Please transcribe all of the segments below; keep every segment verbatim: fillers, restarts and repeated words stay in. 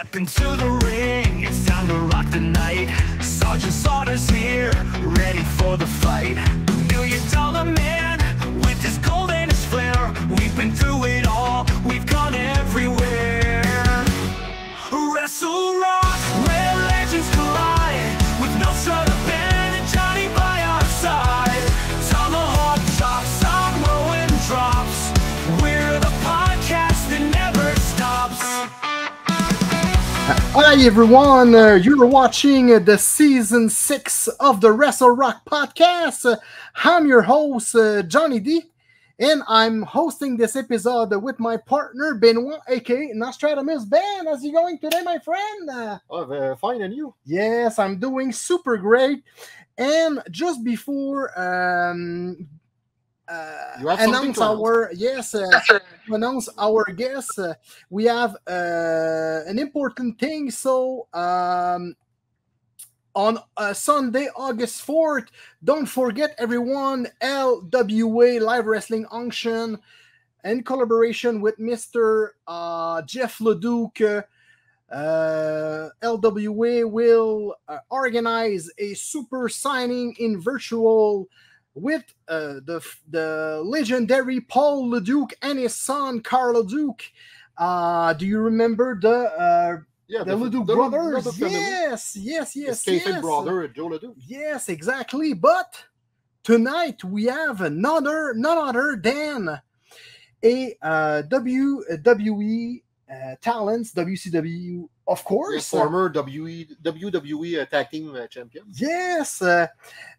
Step into the ring, it's time to rock the night. Sergeant Slaughter's here, ready for the fight. Million Dollar Man, with his gold and his flair. We've been through it all, we've gone everywhere. Wrestle Rock, where legends collide. With Nostradamus and Johnny by our side. Tomahawk chops on Rowan drops. We're the podcast that never stops. Hi everyone, uh, you're watching uh, the season six of the Wrestle Rock Podcast. Uh, I'm your host, uh, Johnny D, and I'm hosting this episode with my partner, Benoit, aka Nostradamus. Ben, how's it going today, my friend? Uh, oh, uh, fine, and you? Yes, I'm doing super great. And just before... Um, Uh, announce our yes uh, announce our guests, uh, we have uh, an important thing. So um, on uh, Sunday, August fourth, don't forget everyone, L W A Live Wrestling Auction in collaboration with Mister uh, Jeff Leduc. uh, Uh, L W A will uh, organize a super signing in virtual with uh, the the legendary Paul LeDuc and his son Carl LeDuc. Uh, do you remember the uh, yeah, the, the LeDuc the brothers? The yes, yes, yes, the yes. brother Joe LeDuc. Yes, exactly. But tonight we have another, none other than a uh, W W E uh, talents, W C W, of course. The former W W E uh, tag team uh, champion. Yes. Uh,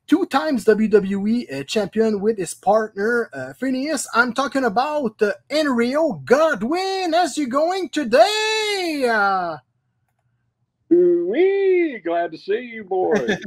two times W W E uh, champion with his partner, uh, Phineas. I'm talking about uh, Henry Godwinn. How's you going today? Uh, Ooh-wee, glad to see you, boys.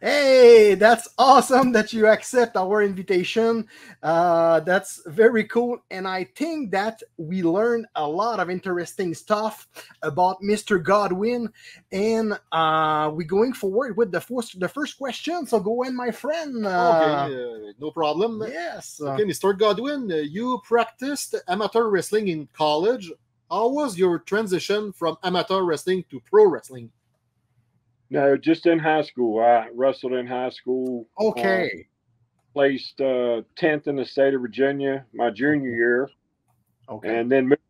Hey, that's awesome that you accept our invitation. Uh, that's very cool. And I think that we learned a lot of interesting stuff about Mister Godwinn. And uh, we're going forward with the first, the first question. So go in, my friend. Uh, okay, uh, no problem. Yes. Okay, Mister Godwinn, uh, you practiced amateur wrestling in college. How was your transition from amateur wrestling to pro wrestling? No, just in high school. I wrestled in high school. Okay. Um, placed uh, tenth in the state of Virginia my junior year. Okay. And then moved,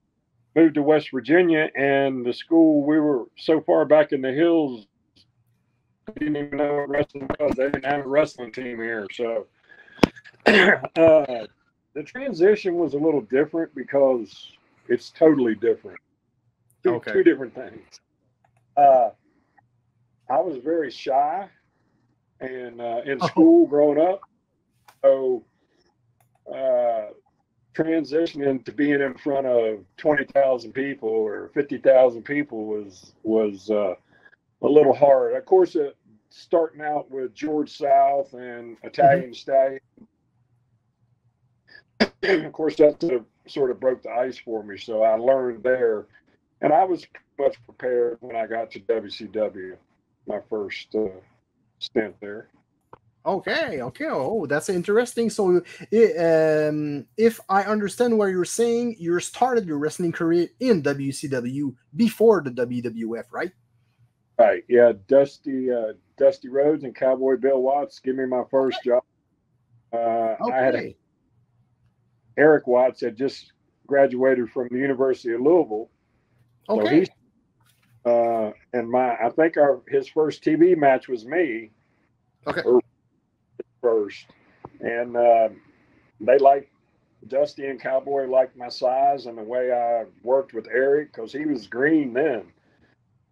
moved to West Virginia, and the school, we were so far back in the hills, didn't even know what wrestling was. They didn't have a wrestling team here. So uh, the transition was a little different because it's totally different. Two, okay. two different things. Uh, I was very shy and uh, in school growing up. So uh, transitioning to being in front of twenty thousand people or fifty thousand people was was uh, a little hard. Of course, uh, starting out with George South and Italian Stallion. Of course, that's a sort of broke the ice for me, so I learned there, and I was much prepared when I got to W C W, my first uh, stint there. Okay, okay, oh, that's interesting. So, um, if I understand what you're saying, you started your wrestling career in W C W before the W W F, right? Right. Yeah, Dusty uh, Dusty Rhodes and Cowboy Bill Watts give me my first job. Uh, okay. I had a Eric Watts had just graduated from the University of Louisville. Okay. So he's, uh, and my, I think our his first T V match was me. Okay. First, and uh, they liked Dusty and Cowboy liked my size and the way I worked with Eric because he was green then,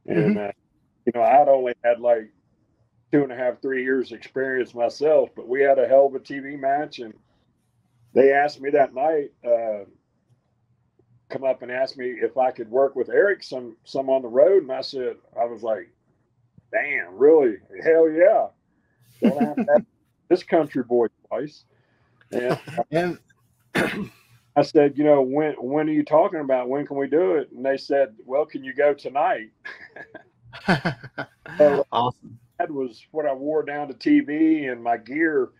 and mm-hmm. uh, you know, I'd only had like two and a half, three years experience myself, but we had a hell of a T V match. And they asked me that night, uh, come up and asked me if I could work with Eric some some on the road, and I said, I was like, damn, really? Hell yeah. Don't have that, this country boy twice. And, and I said, you know, when when are you talking about? When can we do it? And they said, well, can you go tonight? So awesome. That was what I wore down to T V and my gear.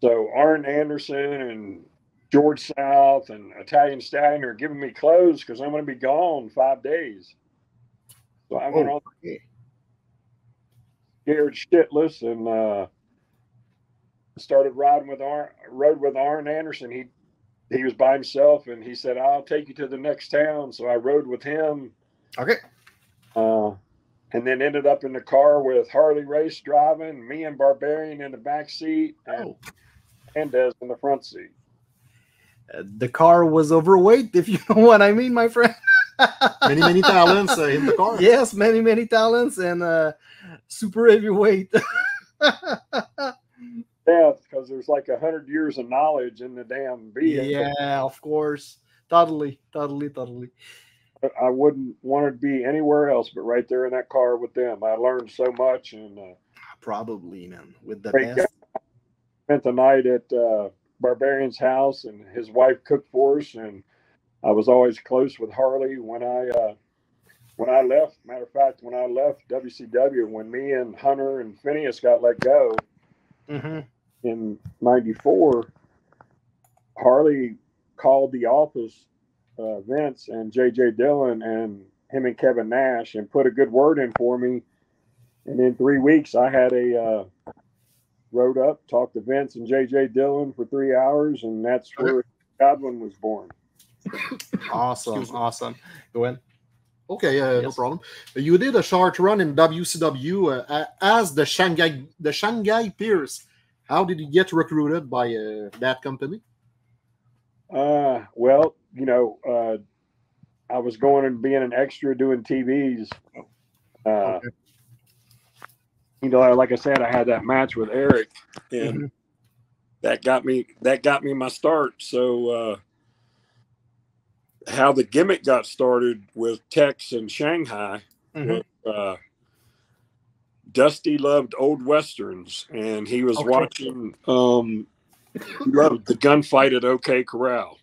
So Arn Anderson and George South and Italian Stallion are giving me clothes because I'm going to be gone five days. So I went oh, all yeah. scared shitless and uh, started riding with Arn. Rode with Arn Anderson. He he was by himself, and he said, "I'll take you to the next town." So I rode with him. Okay. Uh, and then ended up in the car with Harley Race driving, me and Barbarian in the back seat, and Mendez oh. in the front seat. Uh, the car was overweight, if you know what I mean, my friend. many, many talents uh, in the car. Yes, many, many talents and uh, super heavyweight. Yeah, because there's like a hundred years of knowledge in the damn being. Yeah, of course. Totally, totally, totally. I wouldn't want to be anywhere else but right there in that car with them. I learned so much. and uh, Probably, man. With the best. Guy. Spent the night at uh, Barbarian's house, and his wife cooked for us, and I was always close with Harley. When I uh, when I left, matter of fact, when I left W C W, when me and Hunter and Phineas got let go mm-hmm. in ninety-four, Harley called the office, Uh, Vince and J J. Dillon and him and Kevin Nash, and put a good word in for me. And in three weeks, I had a uh, rode up, talked to Vince and J J. Dillon for three hours, and that's where Godwinn was born. Awesome, awesome. Go in. Okay, uh, yes. No problem. You did a short run in W C W uh, as the Shanghai, the Shanghai Pierce. How did you get recruited by uh, that company? Uh, well. You know, uh, I was going and being an extra doing T Vs. Uh, okay. You know, like I said, I had that match with Eric, and mm-hmm. that got me that got me my start. So, uh, how the gimmick got started with Tex and Shanghai, mm-hmm. was, uh, Dusty loved old westerns, and he was okay. watching. Um, he loved the gunfight at OK Corral.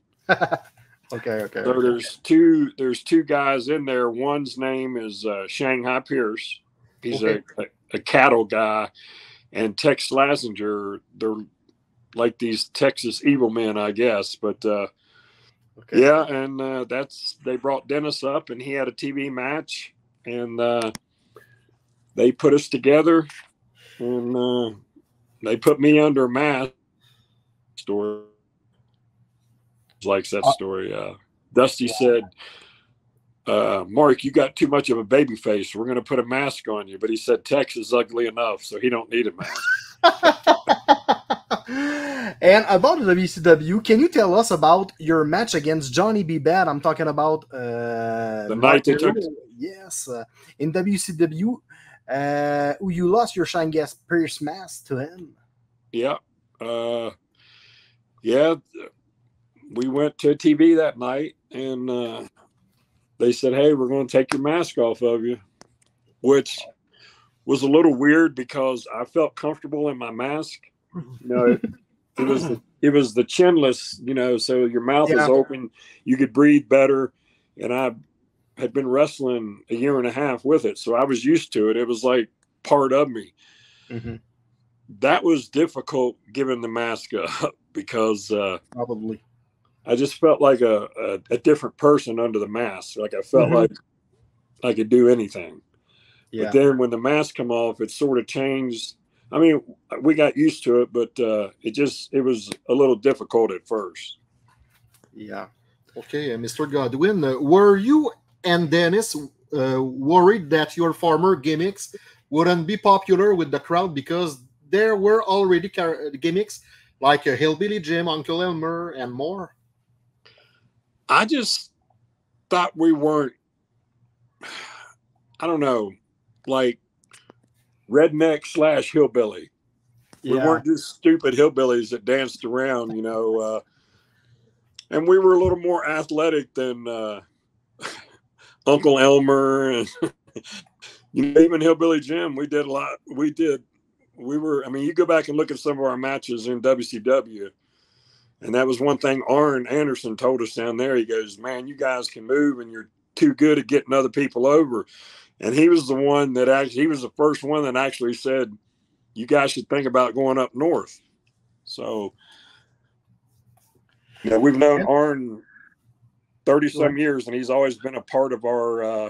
Okay, okay. So there's two there's two guys in there. One's name is uh, Shanghai Pierce. He's okay. a, a, a cattle guy. And Tex Lassinger, they're like these Texas evil men, I guess. But, uh, okay. yeah, and uh, that's they brought Dennis up, and he had a T V match. And uh, they put us together, and uh, they put me under a mask store. Likes that story. Uh, Dusty yeah. said, uh, "Mark, you got too much of a baby face. We're going to put a mask on you." But he said, "Tex is ugly enough, so he don't need a mask." And about the W C W, can you tell us about your match against Johnny B. Bad? I'm talking about uh, the night they took. Yes, uh, in W C W, uh, you lost your Shanghai Pierce mask to him. Yeah, uh, yeah. We went to T V that night, and uh, they said, "Hey, we're going to take your mask off of you," which was a little weird because I felt comfortable in my mask. You know, it, it was the, it was the chinless, you know, so your mouth yeah. is open, you could breathe better, and I had been wrestling a year and a half with it, so I was used to it. It was like part of me. Mm-hmm. That was difficult giving the mask up because uh, probably. I just felt like a, a, a different person under the mask. Like I felt mm-hmm. like I could do anything. Yeah. But then when the mask come off, it sort of changed. I mean, we got used to it, but uh, it just, it was a little difficult at first. Yeah. Okay, uh, Mister Godwinn, uh, were you and Dennis uh, worried that your former gimmicks wouldn't be popular with the crowd because there were already gimmicks like uh, Hillbilly Jim, Uncle Elmer, and more? I just thought we weren't, I don't know, like redneck slash hillbilly. Yeah. We weren't just stupid hillbillies that danced around, you know. Uh, and we were a little more athletic than uh, Uncle Elmer and you know, even Hillbilly Jim. We did a lot. We did. We were, I mean, you go back and look at some of our matches in W C W. And that was one thing Arn Anderson told us down there. He goes, "Man, you guys can move, and you're too good at getting other people over." And he was the one that actually, he was the first one that actually said, "You guys should think about going up north." So, yeah, we've known Arn thirty some years, and he's always been a part of our uh,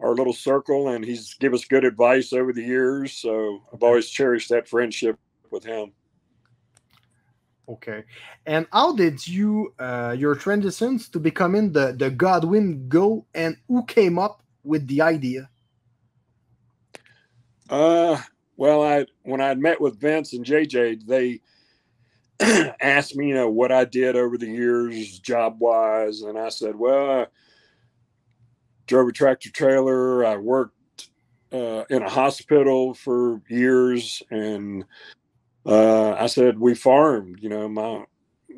our little circle, and he's given us good advice over the years. So I've always cherished that friendship with him. Okay. And how did you, uh, your transition to becoming the, the Godwinn go, and who came up with the idea? Uh, well, I, when I met with Vince and J J, they asked me, you know, what I did over the years job wise. And I said, well, I drove a tractor trailer. I worked, uh, in a hospital for years, and, Uh, I said, we farmed, you know, my,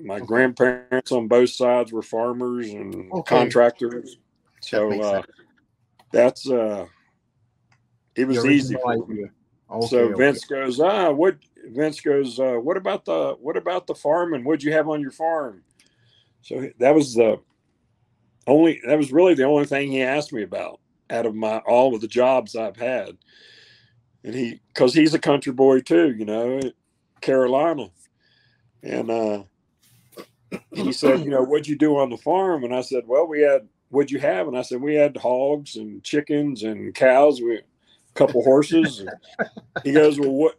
my okay. grandparents on both sides were farmers and okay. contractors. So, that uh, that's, uh, it was You're easy. For me. Okay, so okay. Vince goes, ah, what Vince goes, uh, what about the, what about the farming? What'd you have on your farm? So that was the only, that was really the only thing he asked me about out of my, all of the jobs I've had. And he, cause he's a country boy too, you know, Carolina. And uh he said, you know, what'd you do on the farm? And I said, well, we had, what'd you have? And I said, we had hogs and chickens and cows, we a couple horses. And he goes, well, what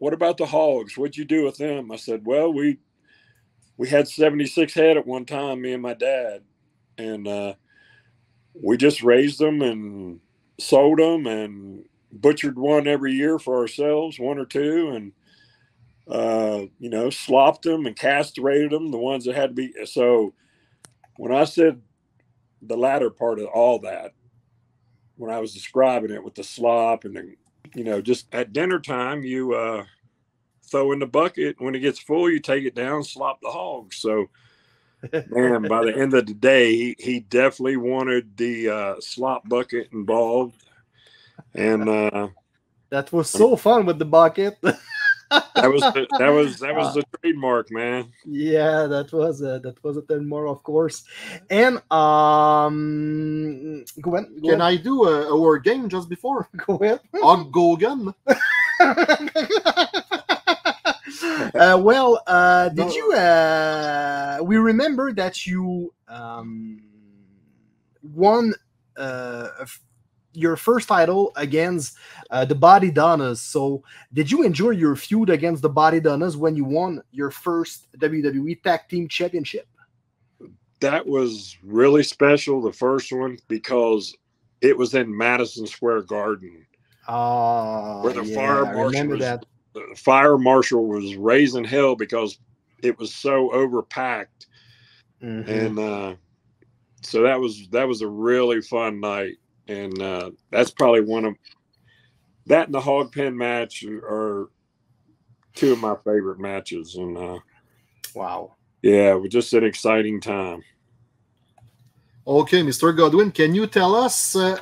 what about the hogs? What'd you do with them? I said, well, we we had seventy-six head at one time, me and my dad. And uh we just raised them and sold them and butchered one every year for ourselves, one or two, and uh you know, slopped them and castrated them, the ones that had to be. So when I said the latter part of all that, when I was describing it with the slop and the, you know, just at dinner time, you uh throw in the bucket, when it gets full you take it down, slop the hogs. So man, by the end of the day, he, he definitely wanted the uh slop bucket involved. And uh that was so fun with the bucket. That was the, that was that was the trademark, man. Yeah, that was a, that was a trademark, of course. And um, go ahead. Go Can ahead. I do a, a word game just before? Go ahead. On Gogan. uh, well, uh, did no. you? Uh, we remember that you um, won uh, a your first title against uh, the Body Donnas. So did you enjoy your feud against the Body Donnas when you won your first W W E Tag Team Championship? That was really special, the first one, because it was in Madison Square Garden. Uh, where the yeah, fire marshal I remember was, that. The fire marshal was raising hell because it was so overpacked. Mm-hmm. And uh, so that was, that was a really fun night. And uh, that's probably one of that and the hog pen match are two of my favorite matches. And uh, wow, yeah, it was just an exciting time. Okay, Mister Godwinn, can you tell us uh,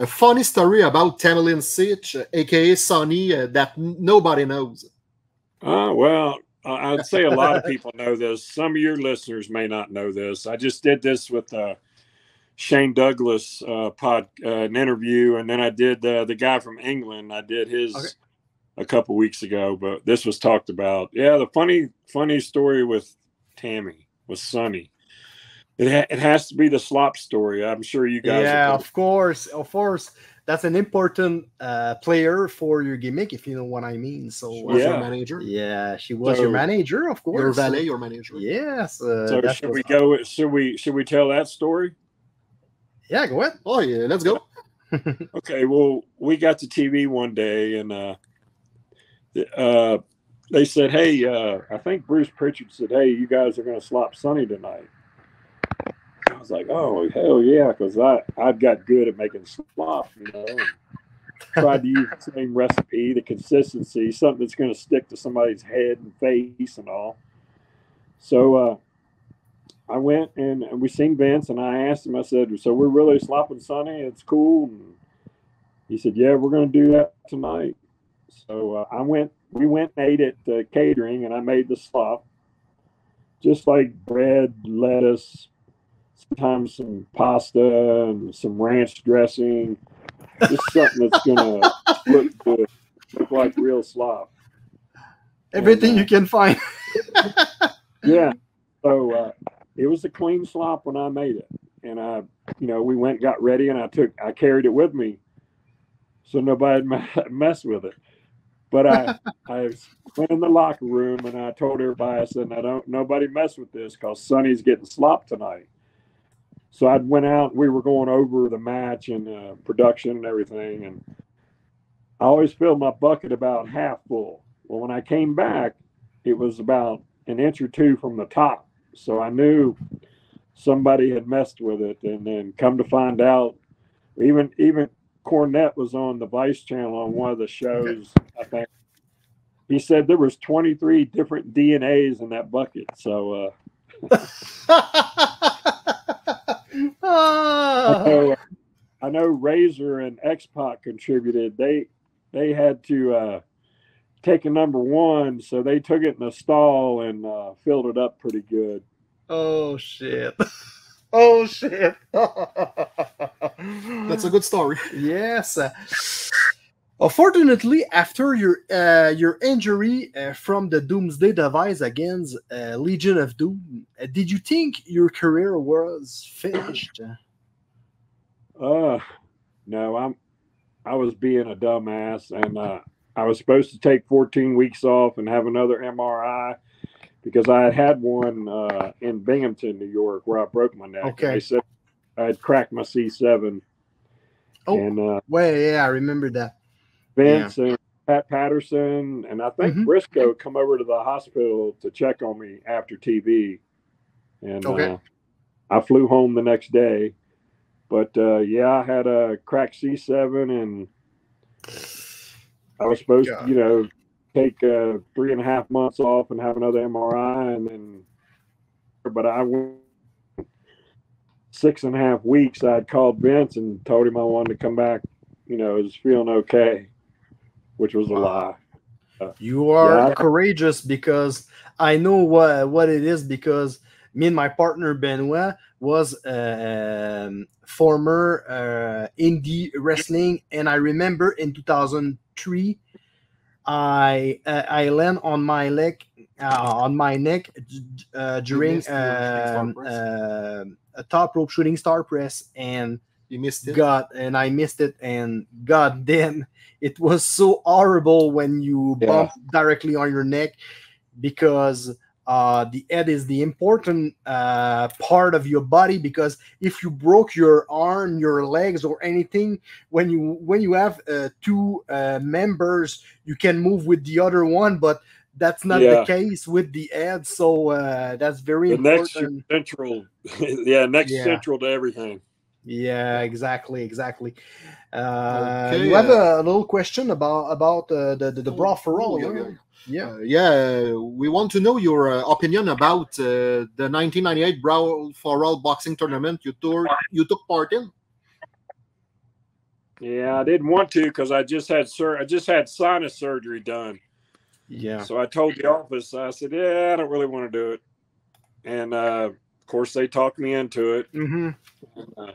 a funny story about Tamerlane Sitch, uh, aka Sunny, uh, that nobody knows? Uh, well, I'd say a lot of people know this. Some of your listeners may not know this. I just did this with uh, Shane Douglas uh, pod, uh, an interview, and then I did uh, the guy from England. I did his okay. a couple weeks ago, but this was talked about. Yeah, the funny, funny story with Tammy, with Sunny. It ha it has to be the slop story. I'm sure you guys. Yeah, of course, of course. That's an important uh, player for your gimmick, if you know what I mean. So she was yeah. your manager. Yeah, she was so, your manager, of course. Your valet, your manager. Yes. Uh, so should we go? With, should we? Should we tell that story? Yeah, go ahead. Oh, yeah, let's go. Okay, well, we got to T V one day, and uh, uh, they said, hey, uh, I think Bruce Pritchard said, hey, you guys are going to slop Sunny tonight. I was like, oh, hell yeah, because I've got good at making slop, you know. Tried to use the same recipe, the consistency, something that's going to stick to somebody's head and face and all. So, uh, I went and we seen Vince, and I asked him, I said, so we're really slopping Sunny. It's cool. And he said, yeah, we're going to do that tonight. So uh, I went, we went and ate at the catering, and I made the slop. Just like bread, lettuce, sometimes some pasta and some ranch dressing. Just something that's going to look good, look like real slop. Everything and, uh, you can find. Yeah. So, uh, it was a clean slop when I made it. and I, you know, we went and got ready, and I took, I carried it with me, so nobody messed with it. But I, I went in the locker room and I told everybody, I said, I don't, nobody mess with this because Sonny's getting slopped tonight. So I went out, we were going over the match and uh, production and everything. And I always filled my bucket about half full. Well, when I came back, it was about an inch or two from the top. So I knew somebody had messed with it. And then come to find out, even, even, Cornette was on the Vice Channel on one of the shows, I think. He said there was twenty-three different D N As in that bucket. So, uh, I, know, I know Razor and X-Pac contributed. They they had to uh, take a number one, so they took it in a stall and uh, filled it up pretty good. Oh, shit. Oh, shit. That's a good story. Yes. Uh, unfortunately, after your uh, your injury uh, from the Doomsday Device against uh, Legion of Doom, uh, did you think your career was finished? Uh, no, I'm, I was being a dumbass, and uh, I was supposed to take fourteen weeks off and have another M R I. Because I had had one uh, in Binghamton, New York, where I broke my neck. Okay. They said I had cracked my C seven. Oh, and, uh, well, yeah, I remember that. Vince yeah. and Pat Patterson, and I think mm-hmm. Briscoe come over to the hospital to check on me after T V. And okay. uh, I flew home the next day. But, uh, yeah, I had a cracked C seven, and I was supposed God. to, you know, take uh, three and a half months off and have another M R I, and then, but I went six and a half weeks. I had called Vince and told him I wanted to come back, you know, I was feeling okay, which was a lie. Uh, you are yeah, I, courageous, because I know what, what it is, because me and my partner Benoit was uh, former uh, indie wrestling, and I remember in two thousand three, I uh, I land on my leg uh, on my neck uh, during uh, uh, a top rope shooting star press, and you missed it. God, and I missed it, and God damn, it was so horrible when you yeah. bump directly on your neck, because uh, the head is the important uh, part of your body. Because if you broke your arm, your legs, or anything, when you when you have uh, two uh, members, you can move with the other one, but that's not yeah. the case with the head. So uh, that's very the important. Next central, yeah, next yeah. central to everything. Yeah, exactly, exactly. Uh, okay, you have uh, a, a little question about about uh, the the, the Brawl For All. Yeah, yeah. Uh, yeah, we want to know your uh, opinion about uh, the nineteen ninety-eight Brawl For All boxing tournament you tour you took part in. Yeah, I didn't want to because I just had sur I just had sinus surgery done. Yeah. So I told the office, I said, yeah, I don't really want to do it, and uh, of course they talked me into it. Mm-hmm. And, uh,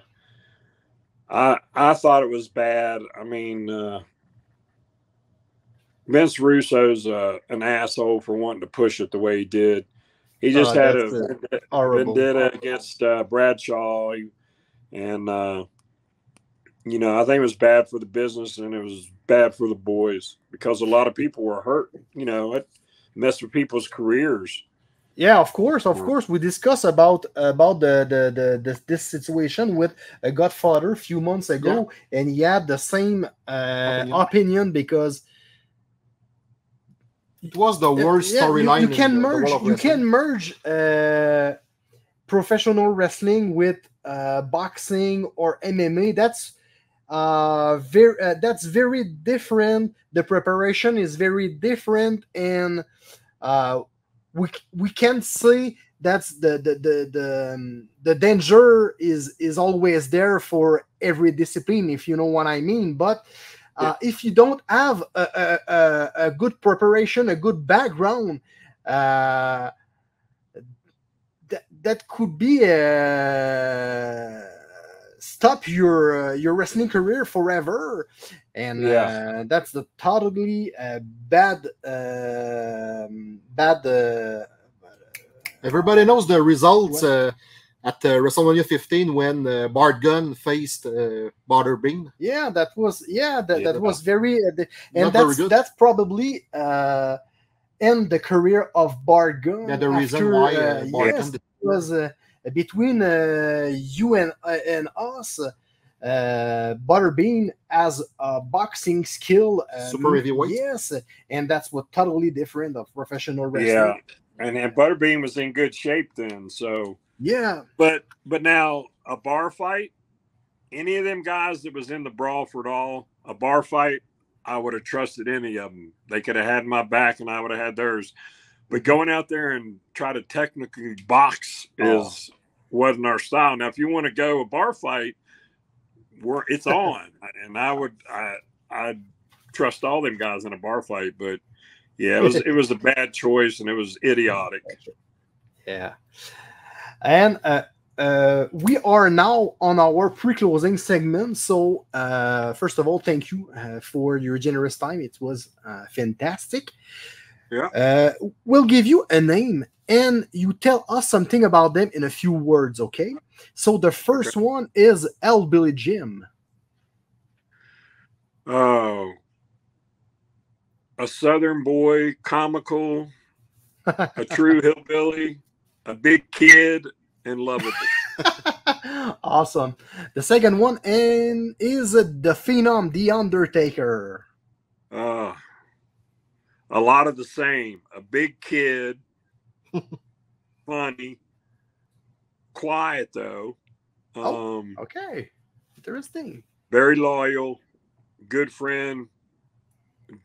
I I thought it was bad. I mean, uh, Vince Russo's uh, an asshole for wanting to push it the way he did. He just oh, had a vendetta, vendetta against uh, Bradshaw, and uh, you know, I think it was bad for the business, and it was bad for the boys because a lot of people were hurt. You know, it messed with people's careers. Yeah, of course, of course. We discussed about about the the, the, the this situation with a Godfather a few months ago, yeah. and he had the same uh, opinion. opinion because it was the worst yeah, storyline. You, you can merge, you can merge uh, professional wrestling with uh, boxing or M M A. That's uh, very uh, that's very different. The preparation is very different, and uh, We we can say that's the the the the, um, the danger is is always there for every discipline, if you know what I mean. But uh, yeah. if you don't have a, a, a good preparation, a good background, uh, that that could be uh, stop your uh, your wrestling career forever, and yeah. uh, that's the totally uh, bad. Uh, bad uh, everybody knows the results uh, at uh, WrestleMania fifteen when uh, Bart Gunn faced uh, Butterbean. Yeah, that was yeah that, yeah, that was very uh, the, and that's very that's probably uh, end the career of Bart Gunn. Yeah, the after, reason why uh, Bart yes, Gunn was uh, between uh, you and uh, and us. Uh, Butterbean has a boxing skill, uh, super heavyweight. Yes, and that's what totally different of professional wrestling. Yeah, and, and Butterbean was in good shape then. So yeah, but but now a bar fight, any of them guys that was in the Brawl For All, a bar fight, I would have trusted any of them. They could have had my back, and I would have had theirs. But going out there and try to technically box oh. is wasn't our style. Now, if you want to go a bar fight. We're, it's on, and I would I I trust all them guys in a bar fight, but yeah, it was it was a bad choice and it was idiotic. Yeah, and uh, uh, we are now on our pre-closing segment. So uh, first of all, thank you uh, for your generous time. It was uh, fantastic. Yeah, uh, we'll give you a name. And you tell us something about them in a few words, okay? So the first okay. one is Hillbilly Jim. Oh, a Southern boy, comical, a true hillbilly, a big kid, and lovable. Awesome. The second one and is the Phenom, the Undertaker. Uh, a lot of the same. A big kid. Funny, quiet though. Oh, um, okay, interesting. Very loyal, good friend.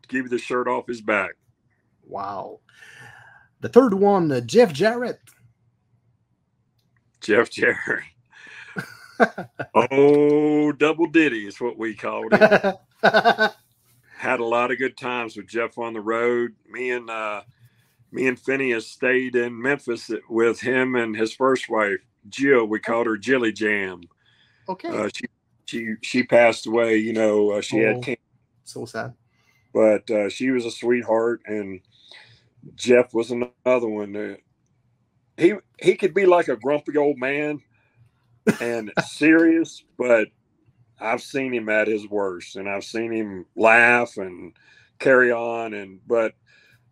Give you the shirt off his back. Wow. The third one, uh, Jeff Jarrett. Jeff Jarrett. Oh, double ditty is what we called it. Had a lot of good times with Jeff on the road. Me and. Uh, Me and Phineas stayed in Memphis with him and his first wife, Jill. We called her Jilly Jam. Okay. Uh, she she she passed away. You know, uh, she oh, had cancer. So sad. But uh, she was a sweetheart, and Jeff was another one. Uh, he he could be like a grumpy old man and serious, but I've seen him at his worst, and I've seen him laugh and carry on, and but.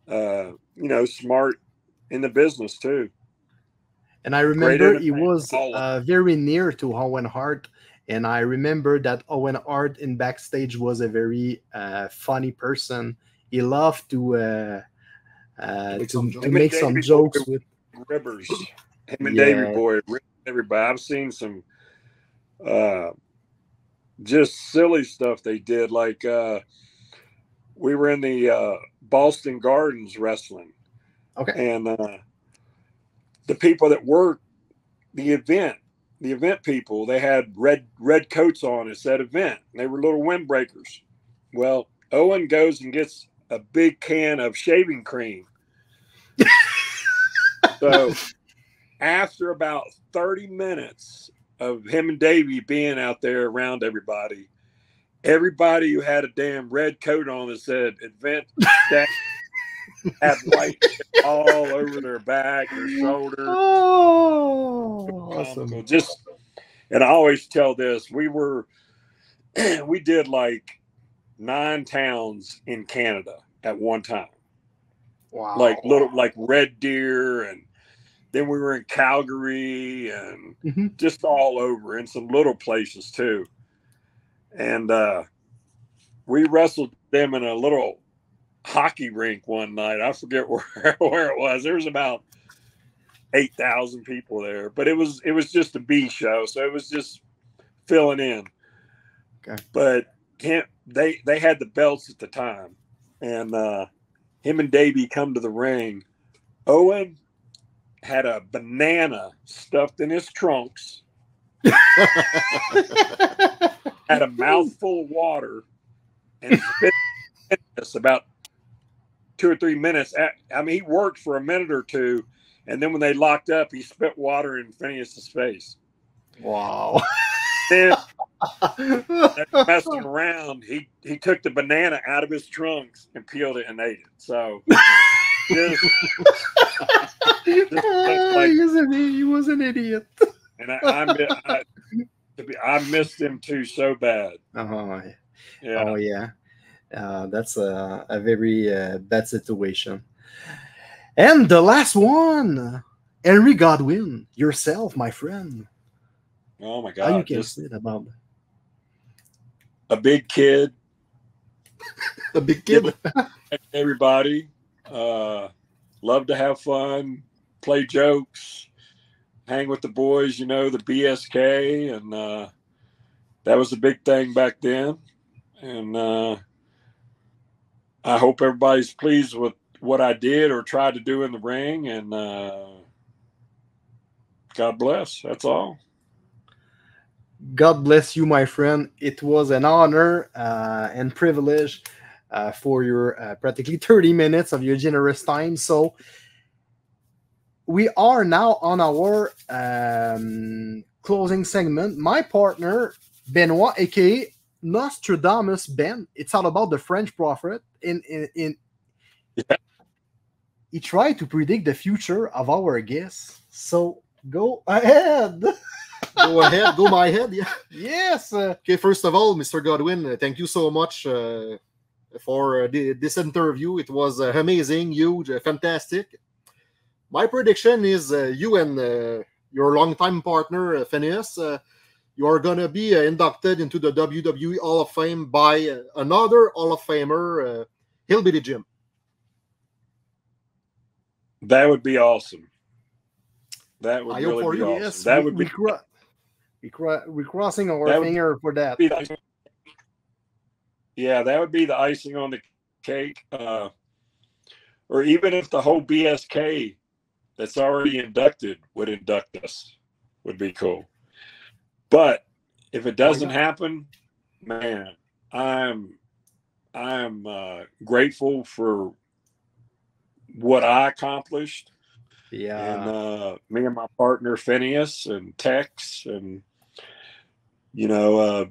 Uh, you know, smart in the business too. And I remember he was uh, very near to Owen Hart. And I remember that Owen Hart in backstage was a very uh, funny person. He loved to uh, uh, make to, some, to make some jokes with ribbers. Him and yeah. Davey Boy, everybody. I've seen some uh, just silly stuff they did. Like uh, we were in the. Uh, Boston Gardens wrestling. Okay. And uh, the people that worked the event, the event people, they had red red coats on at that event. They were little windbreakers. Well, Owen goes and gets a big can of shaving cream. So after about thirty minutes of him and Davey being out there around everybody, everybody who had a damn red coat on that said event that had white all over their back, their shoulder. Oh, awesome. Just, and I always tell this, we were, we did like nine towns in Canada at one time. Wow. Like little, like Red Deer. And then we were in Calgary and mm-hmm. just all over in some little places too. And uh, we wrestled them in a little hockey rink one night. I forget where, where it was. There was about eight thousand people there. But it was it was just a B show, so it was just filling in. Okay. But him, they, they had the belts at the time. And uh, him and Davey come to the ring. Owen had a banana stuffed in his trunks. Had a mouthful of water and spit us about two or three minutes. At, I mean, he worked for a minute or two, and then when they locked up, he spit water in Phineas's face. Wow. Then, messing around, he, he took the banana out of his trunks and peeled it and ate it. So, just, just like, he was an idiot. And I, I, I, to be, I missed them too so bad. Uh-huh. Yeah. Oh yeah, uh, that's a, a very uh, bad situation. And the last one, Henry Godwinn, yourself, my friend. Oh my God! How you can say that about a big kid, a big kid. Everybody uh, loved to have fun, play jokes, hang with the boys. You know, the B S K, and uh, that was the big thing back then. And uh, I hope everybody's pleased with what I did or tried to do in the ring. And uh, God bless. That's all. God bless you, my friend. It was an honor uh, and privilege uh, for your uh, practically thirty minutes of your generous time. So we are now on our um, closing segment. My partner, Benoit, a k a. Nostradamus Ben. It's all about the French prophet. In in, in yeah. He tried to predict the future of our guests. So go ahead. Go ahead. Go my head. Yeah. Yes. Uh, okay. First of all, Mister Godwinn, uh, thank you so much uh, for uh, the, this interview. It was uh, amazing, huge, uh, fantastic. My prediction is uh, you and uh, your longtime partner, uh, Phineas. Uh, You are going to be uh, inducted into the W W E Hall of Fame by uh, another Hall of Famer, uh, Hillbilly Jim. That would be awesome. That would I really be you, awesome. Yes, that we, would be we cro we cro we're crossing our that finger for that. The, yeah, that would be the icing on the cake. Uh, or even if the whole B S K that's already inducted would induct us, would be cool. But if it doesn't happen, man, I'm I'm uh, grateful for what I accomplished. Yeah, and uh, me and my partner Phineas and Tex, and you know, uh,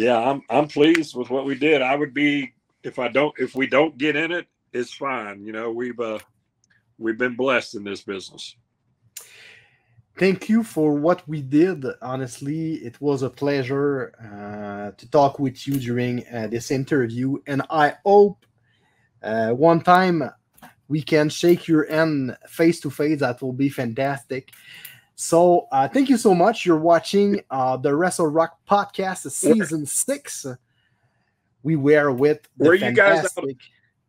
yeah, I'm I'm pleased with what we did. I would be if I don't if we don't get in it, it's fine. You know, we've uh, we've been blessed in this business. Thank you for what we did. Honestly, it was a pleasure uh, to talk with you during uh, this interview. And I hope uh, one time we can shake your hand face to face. That will be fantastic. So uh, thank you so much. You're watching uh, the Wrestle Rock Podcast, Season six. We were with the Where fantastic. You guys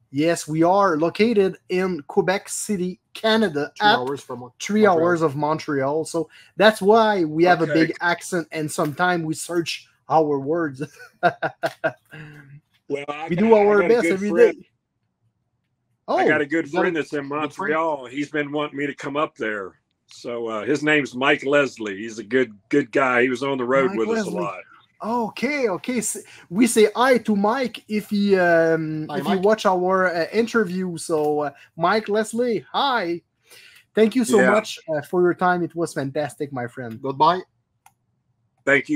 yes, we are located in Quebec City, Canada, three hours from three Montreal. hours of Montreal. So that's why we have okay. a big accent, and sometimes we search our words. Well, I we got, do our best every friend. day. Oh, I got a good friend that's in Montreal. He's been wanting me to come up there. So uh, his name's Mike Leslie. He's a good good guy. He was on the road Mike with Leslie. us a lot. Okay, okay. We say hi to Mike if he um, hi, if Mike. you watch our uh, interview. So, uh, Mike Leslie, hi. Thank you so yeah. much uh, for your time. It was fantastic, my friend. Goodbye. Thank you, guys.